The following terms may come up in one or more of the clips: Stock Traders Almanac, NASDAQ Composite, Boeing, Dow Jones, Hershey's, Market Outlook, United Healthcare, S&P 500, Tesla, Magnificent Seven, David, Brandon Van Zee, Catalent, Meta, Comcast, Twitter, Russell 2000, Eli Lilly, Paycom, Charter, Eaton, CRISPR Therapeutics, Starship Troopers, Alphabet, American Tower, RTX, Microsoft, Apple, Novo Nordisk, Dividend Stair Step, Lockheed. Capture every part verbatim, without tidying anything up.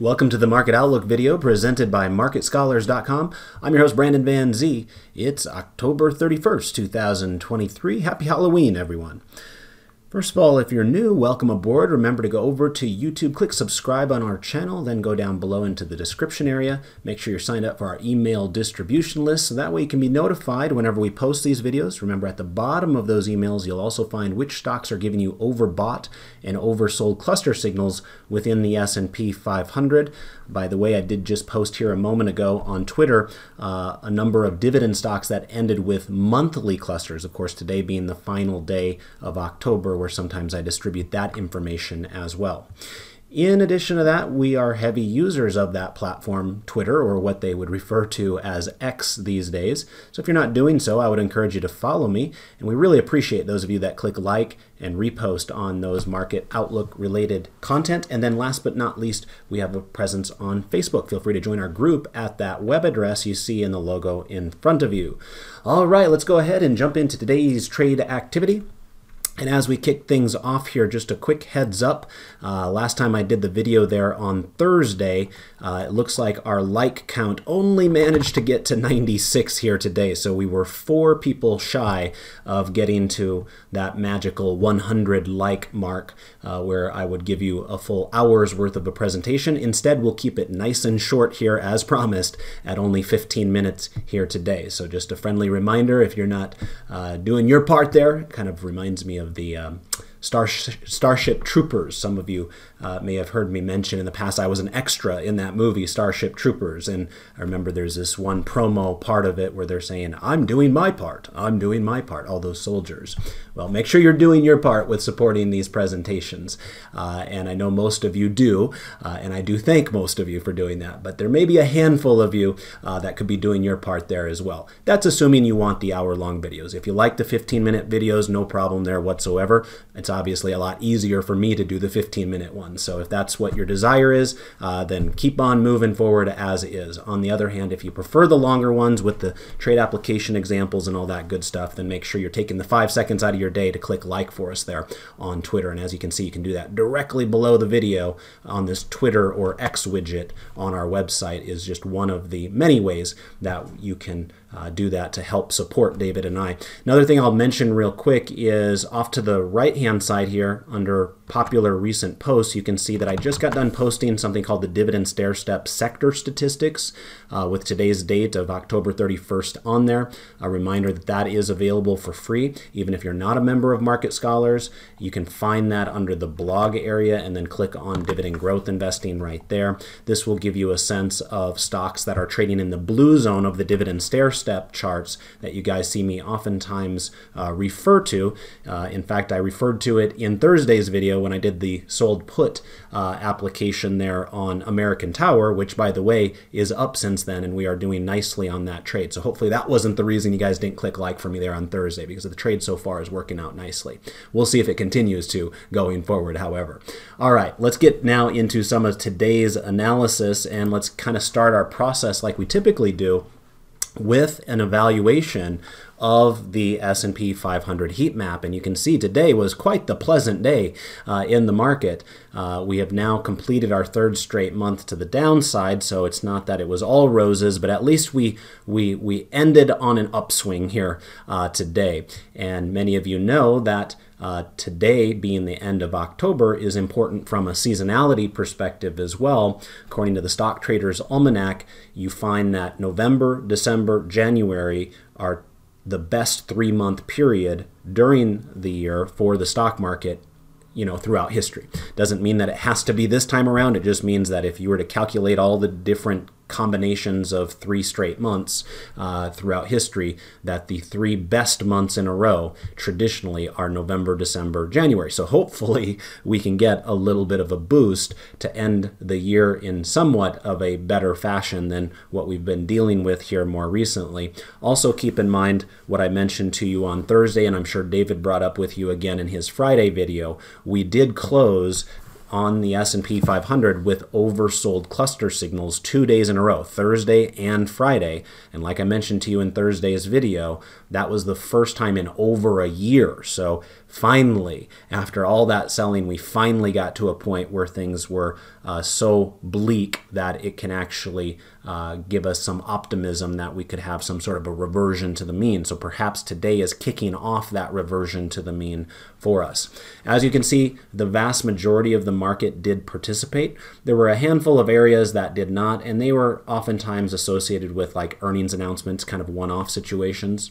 Welcome to the Market Outlook video presented by Market Scholars dot com. I'm your host, Brandon Van Zee. It's October thirty-first, two thousand twenty-three. Happy Halloween, everyone. First of all, if you're new, welcome aboard. Remember to go over to YouTube, click subscribe on our channel, then go down below into the description area. Make sure you're signed up for our email distribution list so that way you can be notified whenever we post these videos. Remember, at the bottom of those emails, you'll also find which stocks are giving you overbought and oversold cluster signals within the S and P five hundred. By the way, I did just post here a moment ago on Twitter uh, a number of dividend stocks that ended with monthly clusters. Of course, today being the final day of October, where sometimes I distribute that information as well. In addition to that, we are heavy users of that platform, Twitter, or what they would refer to as X these days. So if you're not doing so, I would encourage you to follow me. And we really appreciate those of you that click like and repost on those market outlook related content. And then last but not least, we have a presence on Facebook. Feel free to join our group at that web address you see in the logo in front of you. All right, let's go ahead and jump into today's trade activity. And as we kick things off here, just a quick heads up. Uh, last time I did the video there on Thursday, uh, it looks like our like count only managed to get to ninety-six here today. So we were four people shy of getting to that magical one hundred like mark uh, where I would give you a full hour's worth of a presentation. Instead, we'll keep it nice and short here as promised at only fifteen minutes here today. So just a friendly reminder, if you're not uh, doing your part there, it kind of reminds me of the um, Starsh- Starship Troopers. Some of you uh, may have heard me mention in the past I was an extra in that movie, Starship Troopers. And I remember there's this one promo part of it where they're saying, "I'm doing my part, I'm doing my part," all those soldiers. Well, make sure you're doing your part with supporting these presentations. Uh, and I know most of you do, uh, and I do thank most of you for doing that. But there may be a handful of you uh, that could be doing your part there as well. That's assuming you want the hour-long videos. If you like the fifteen-minute videos, no problem there whatsoever. It's It's obviously a lot easier for me to do the fifteen minute one. So if that's what your desire is, uh, then keep on moving forward as is. On the other hand, if you prefer the longer ones with the trade application examples and all that good stuff, then make sure you're taking the five seconds out of your day to click like for us there on Twitter. And as you can see, you can do that directly below the video on this Twitter or X widget on our website. Is just one of the many ways that you can Uh, do that to help support David and I. Another thing I'll mention real quick is off to the right-hand side here under popular recent posts, you can see that I just got done posting something called the Dividend Stair Step sector statistics uh, with today's date of October thirty-first on there. A reminder that that is available for free. Even if you're not a member of Market Scholars, you can find that under the blog area and then click on dividend growth investing right there. This will give you a sense of stocks that are trading in the blue zone of the Dividend Stair Step step charts that you guys see me oftentimes uh, refer to. Uh, in fact, I referred to it in Thursday's video when I did the sold put uh, application there on American Tower, which by the way is up since then, and we are doing nicely on that trade. So hopefully that wasn't the reason you guys didn't click like for me there on Thursday, because the trade so far is working out nicely. We'll see if it continues to going forward, however. All right, let's get now into some of today's analysis, and let's kind of start our process like we typically do with an evaluation of the S and P five hundred heat map. And you can see today was quite the pleasant day uh, in the market. Uh, we have now completed our third straight month to the downside, so it's not that it was all roses, but at least we we, we ended on an upswing here uh, today. And many of you know that Uh, today, being the end of October, is important from a seasonality perspective as well. According to the Stock Traders Almanac, you find that November, December, January are the best three-month period during the year for the stock market, you know, throughout history. Doesn't mean that it has to be this time around. It just means that if you were to calculate all the different combinations of three straight months uh, throughout history, that the three best months in a row traditionally are November, December, January. So hopefully we can get a little bit of a boost to end the year in somewhat of a better fashion than what we've been dealing with here more recently. Also keep in mind what I mentioned to you on Thursday, and I'm sure David brought up with you again in his Friday video. We did close on the S and P five hundred with oversold cluster signals two days in a row, Thursday and Friday. And like I mentioned to you in Thursday's video, that was the first time in over a year. So Finally, after all that selling, we finally got to a point where things were uh, so bleak that it can actually uh, give us some optimism that we could have some sort of a reversion to the mean. So perhaps today is kicking off that reversion to the mean for us. As you can see, the vast majority of the market did participate. There were a handful of areas that did not, and they were oftentimes associated with like earnings announcements, kind of one-off situations.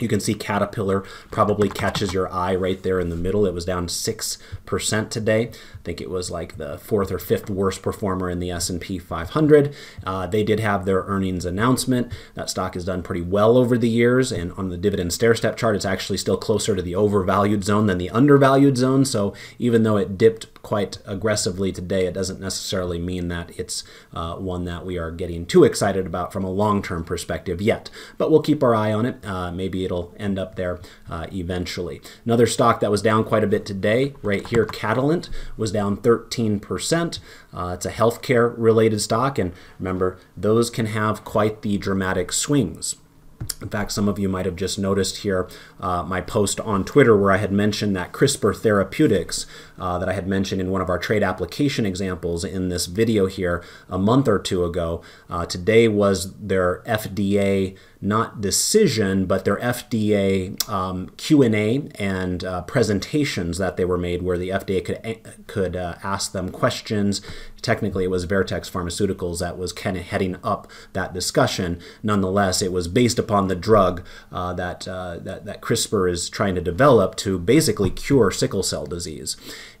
You can see Caterpillar probably catches your eye right there in the middle. It was down six percent today. I think it was like the fourth or fifth worst performer in the S and P five hundred. Uh, they did have their earnings announcement. That stock has done pretty well over the years, and on the dividend stair step chart, it's actually still closer to the overvalued zone than the undervalued zone. So even though it dipped quite aggressively today, it doesn't necessarily mean that it's uh, one that we are getting too excited about from a long-term perspective yet. But we'll keep our eye on it. Uh, maybe it it'll end up there uh, eventually. Another stock that was down quite a bit today, right here, Catalent, was down thirteen percent. Uh, it's a healthcare related stock, and remember, those can have quite the dramatic swings. In fact, some of you might have just noticed here uh, my post on Twitter where I had mentioned that CRISPR Therapeutics uh, that I had mentioned in one of our trade application examples in this video here a month or two ago. Uh, today was their F D A, not decision, but their F D A um, Q and A and uh, presentations that they were made where the F D A could, could uh, ask them questions. Technically, it was Vertex Pharmaceuticals that was kind of heading up that discussion. Nonetheless, it was based upon the drug uh, that, uh, that, that CRISPR is trying to develop to basically cure sickle cell disease.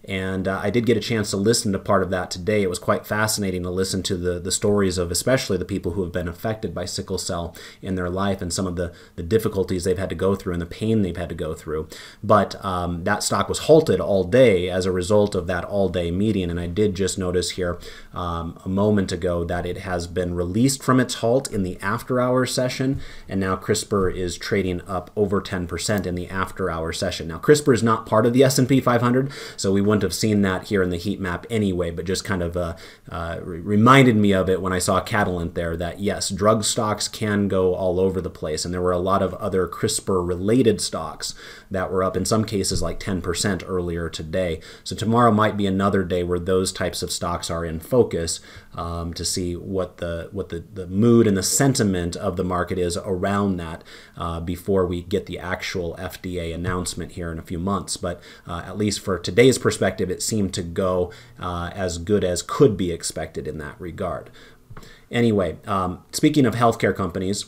And uh, I did get a chance to listen to part of that today. It was quite fascinating to listen to the, the stories of especially the people who have been affected by sickle cell in their life and some of the, the difficulties they've had to go through and the pain they've had to go through. But um, that stock was halted all day as a result of that all-day meeting. And I did just notice here um, a moment ago that it has been released from its halt in the after-hour session. And now CRISPR is trading up over ten percent in the after-hour session. Now, CRISPR is not part of the S and P five hundred, so we wouldn't have seen that here in the heat map anyway, but just kind of uh, uh, reminded me of it when I saw Catalent there, that yes, drug stocks can go all over the place, and there were a lot of other CRISPR-related stocks that were up in some cases like ten percent earlier today. So tomorrow might be another day where those types of stocks are in focus um, to see what the what the, the mood and the sentiment of the market is around that uh, before we get the actual F D A announcement here in a few months. But uh, at least for today's perspective, it seemed to go uh, as good as could be expected in that regard. Anyway, um, speaking of healthcare companies,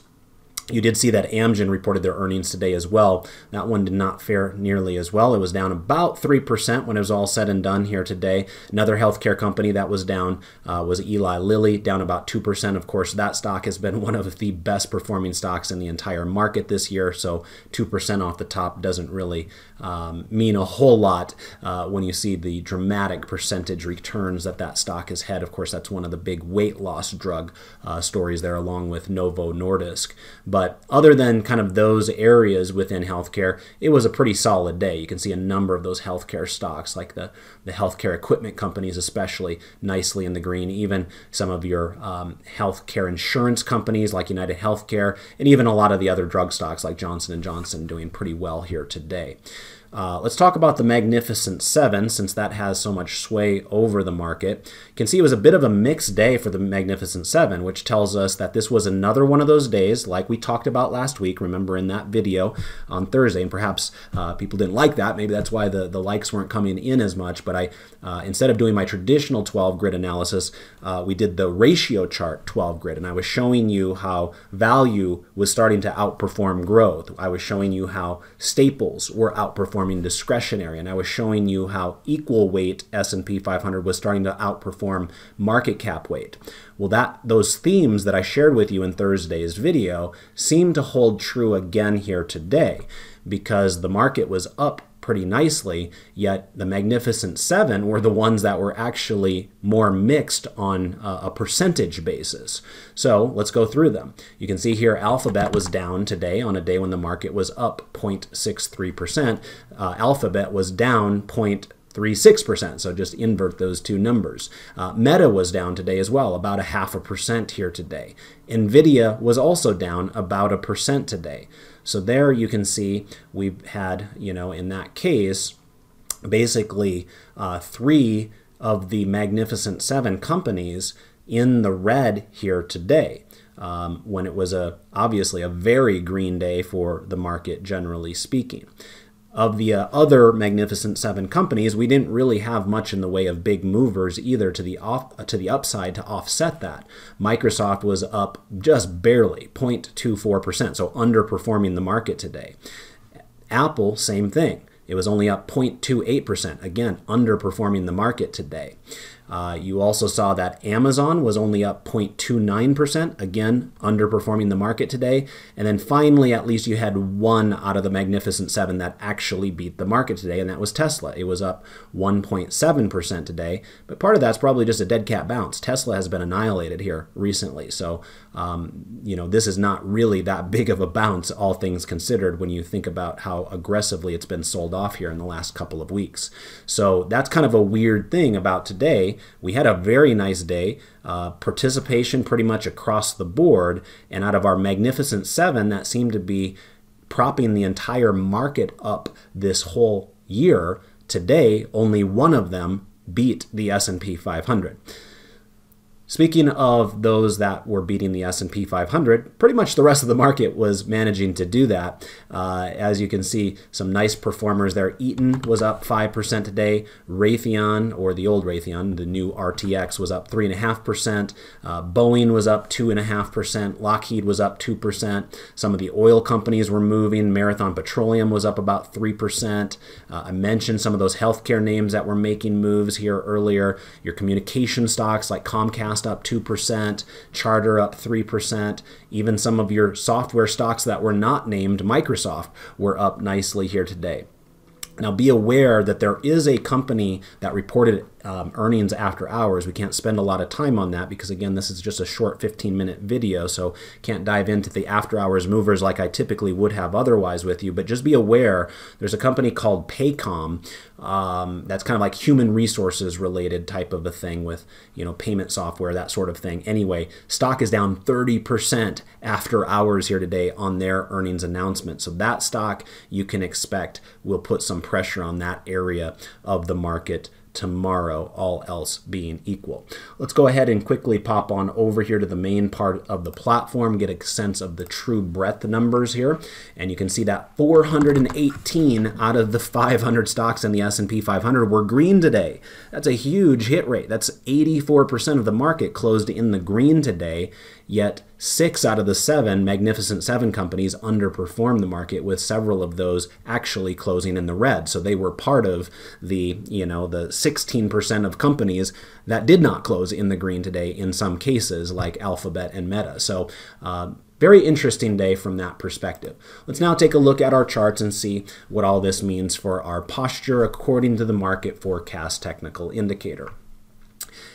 you did see that Amgen reported their earnings today as well. That one did not fare nearly as well. It was down about three percent when it was all said and done here today. Another healthcare company that was down uh, was Eli Lilly, down about two percent. Of course, that stock has been one of the best performing stocks in the entire market this year, so two percent off the top doesn't really um, mean a whole lot uh, when you see the dramatic percentage returns that that stock has had. Of course, that's one of the big weight loss drug uh, stories there, along with Novo Nordisk. But other than kind of those areas within healthcare, it was a pretty solid day. You can see a number of those healthcare stocks, like the, the healthcare equipment companies especially, nicely in the green. Even some of your um, healthcare insurance companies like United Healthcare, and even a lot of the other drug stocks like Johnson and Johnson doing pretty well here today. Uh, let's talk about the Magnificent Seven, since that has so much sway over the market. You can see it was a bit of a mixed day for the Magnificent Seven, which tells us that this was another one of those days, like we talked about last week, remember in that video on Thursday, and perhaps uh, people didn't like that. Maybe that's why the, the likes weren't coming in as much, but I, uh, instead of doing my traditional twelve grid analysis, uh, we did the ratio chart twelve grid, and I was showing you how value was starting to outperform growth. I was showing you how staples were outperforming discretionary, and I was showing you how equal weight S and P five hundred was starting to outperform market cap weight. Well, that those themes that I shared with you in Thursday's video seem to hold true again here today, because the market was up pretty nicely, yet the Magnificent Seven were the ones that were actually more mixed on a percentage basis. So let's go through them. You can see here Alphabet was down today on a day when the market was up zero point six three percent. Uh, Alphabet was down 0.63 three point six percent, so just invert those two numbers. Uh, Meta was down today as well, about a half a percent here today. NVIDIA was also down about a percent today. So there you can see we've had, you know, in that case, basically uh, three of the Magnificent Seven companies in the red here today, um, when it was a obviously a very green day for the market, generally speaking. Of the uh, other Magnificent Seven companies, we didn't really have much in the way of big movers either to the off, to the upside to offset that. Microsoft was up just barely, zero point two four percent, so underperforming the market today. Apple, same thing. It was only up zero point two eight percent, again, underperforming the market today. Uh, you also saw that Amazon was only up zero point two nine percent, again, underperforming the market today. And then finally, at least you had one out of the Magnificent Seven that actually beat the market today, and that was Tesla. It was up one point seven percent today, but part of that's probably just a dead cat bounce. Tesla has been annihilated here recently, so um, you know, this is not really that big of a bounce, all things considered, when you think about how aggressively it's been sold off here in the last couple of weeks. So that's kind of a weird thing about today. We had a very nice day, uh, participation pretty much across the board, and out of our Magnificent Seven that seemed to be propping the entire market up this whole year, today only one of them beat the S and P five hundred. Speaking of those that were beating the S and P five hundred, pretty much the rest of the market was managing to do that. Uh, as you can see, some nice performers there. Eaton was up five percent today. Raytheon, or the old Raytheon, the new R T X, was up three point five percent. Uh, Boeing was up two point five percent. Lockheed was up two percent. Some of the oil companies were moving. Marathon Petroleum was up about three percent. Uh, I mentioned some of those healthcare names that were making moves here earlier. Your communication stocks like Comcast up two percent, Charter up three percent, even some of your software stocks that were not named Microsoft were up nicely here today. Now be aware that there is a company that reported um, earnings after hours. We can't spend a lot of time on that because, again, this is just a short fifteen minute video, so can't dive into the after hours movers like I typically would have otherwise with you, but just be aware there's a company called Paycom um, that's kind of like human resources related type of a thing with, you know, payment software, that sort of thing. Anyway, stock is down thirty percent after hours here today on their earnings announcement. So that stock you can expect will put some pressure on that area of the market tomorrow, all else being equal. Let's go ahead and quickly pop on over here to the main part of the platform, get a sense of the true breadth numbers here, and you can see that four hundred eighteen out of the five hundred stocks in the S and P five hundred were green today. That's a huge hit rate. That's eighty-four percent of the market closed in the green today, yet six out of the seven Magnificent Seven companies underperformed the market, with several of those actually closing in the red. So they were part of the, you know, the sixteen percent of companies that did not close in the green today in some cases, like Alphabet and Meta. So uh, very interesting day from that perspective. Let's now take a look at our charts and see what all this means for our posture according to the market forecast technical indicator.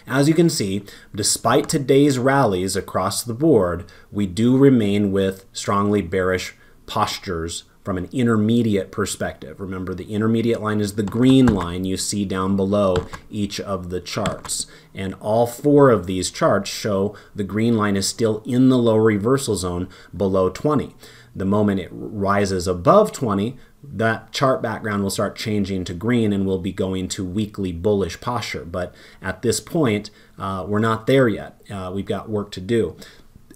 As you can see, despite today's rallies across the board, we do remain with strongly bearish postures from an intermediate perspective. Remember, the intermediate line is the green line you see down below each of the charts. And all four of these charts show the green line is still in the low reversal zone below twenty. The moment it rises above twenty, that chart background will start changing to green and we'll be going to weekly bullish posture. But at this point, uh, we're not there yet. Uh, we've got work to do.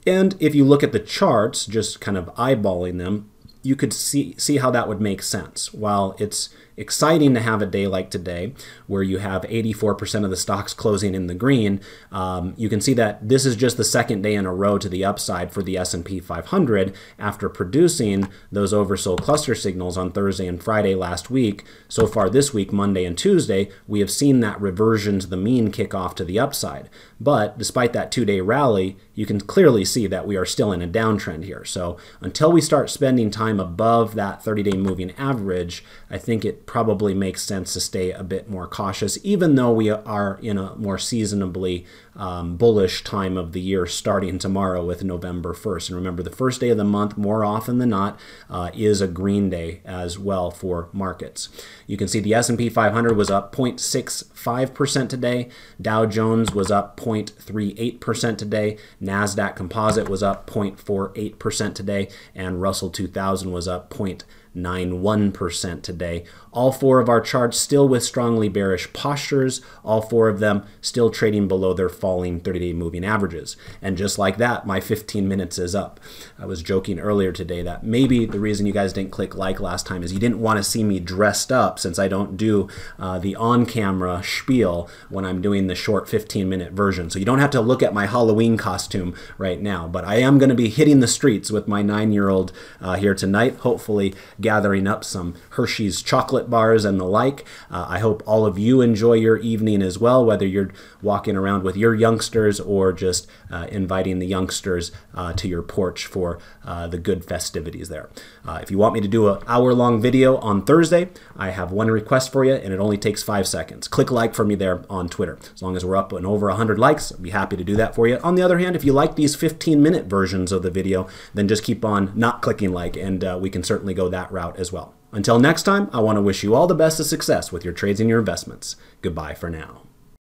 And if you look at the charts, just kind of eyeballing them, you could see, see how that would make sense. While it's exciting to have a day like today, where you have eighty-four percent of the stocks closing in the green, um, you can see that this is just the second day in a row to the upside for the S and P five hundred after producing those oversold cluster signals on Thursday and Friday last week. So far this week, Monday and Tuesday, we have seen that reversion to the mean kick off to the upside. But despite that two-day rally, you can clearly see that we are still in a downtrend here. So until we start spending time above that thirty-day moving average, I think it it probably makes sense to stay a bit more cautious, even though we are in a more seasonably um, bullish time of the year starting tomorrow with November first. And remember, the first day of the month, more often than not, uh, is a green day as well for markets. You can see the S and P five hundred was up zero point six five percent today. Dow Jones was up zero point three eight percent today. NASDAQ Composite was up zero point four eight percent today. And Russell two thousand was up zero point nine one percent today. All four of our charts still with strongly bearish postures, all four of them still trading below their falling thirty-day moving averages. And just like that, my fifteen minutes is up. I was joking earlier today that maybe the reason you guys didn't click like last time is you didn't want to see me dressed up, since I don't do uh, the on-camera spiel when I'm doing the short fifteen minute version. So you don't have to look at my Halloween costume right now, but I am going to be hitting the streets with my nine-year-old uh, here tonight, hopefully gathering up some Hershey's chocolate bars and the like. Uh, I hope all of you enjoy your evening as well, whether you're walking around with your youngsters or just uh, inviting the youngsters uh, to your porch for uh, the good festivities there. Uh, if you want me to do an hour-long video on Thursday, I have one request for you, and it only takes five seconds. Click like for me there on Twitter. As long as we're up and over one hundred likes, I'll be happy to do that for you. On the other hand, if you like these fifteen minute versions of the video, then just keep on not clicking like, and uh, we can certainly go that route as well. Until next time, I want to wish you all the best of success with your trades and your investments. Goodbye for now.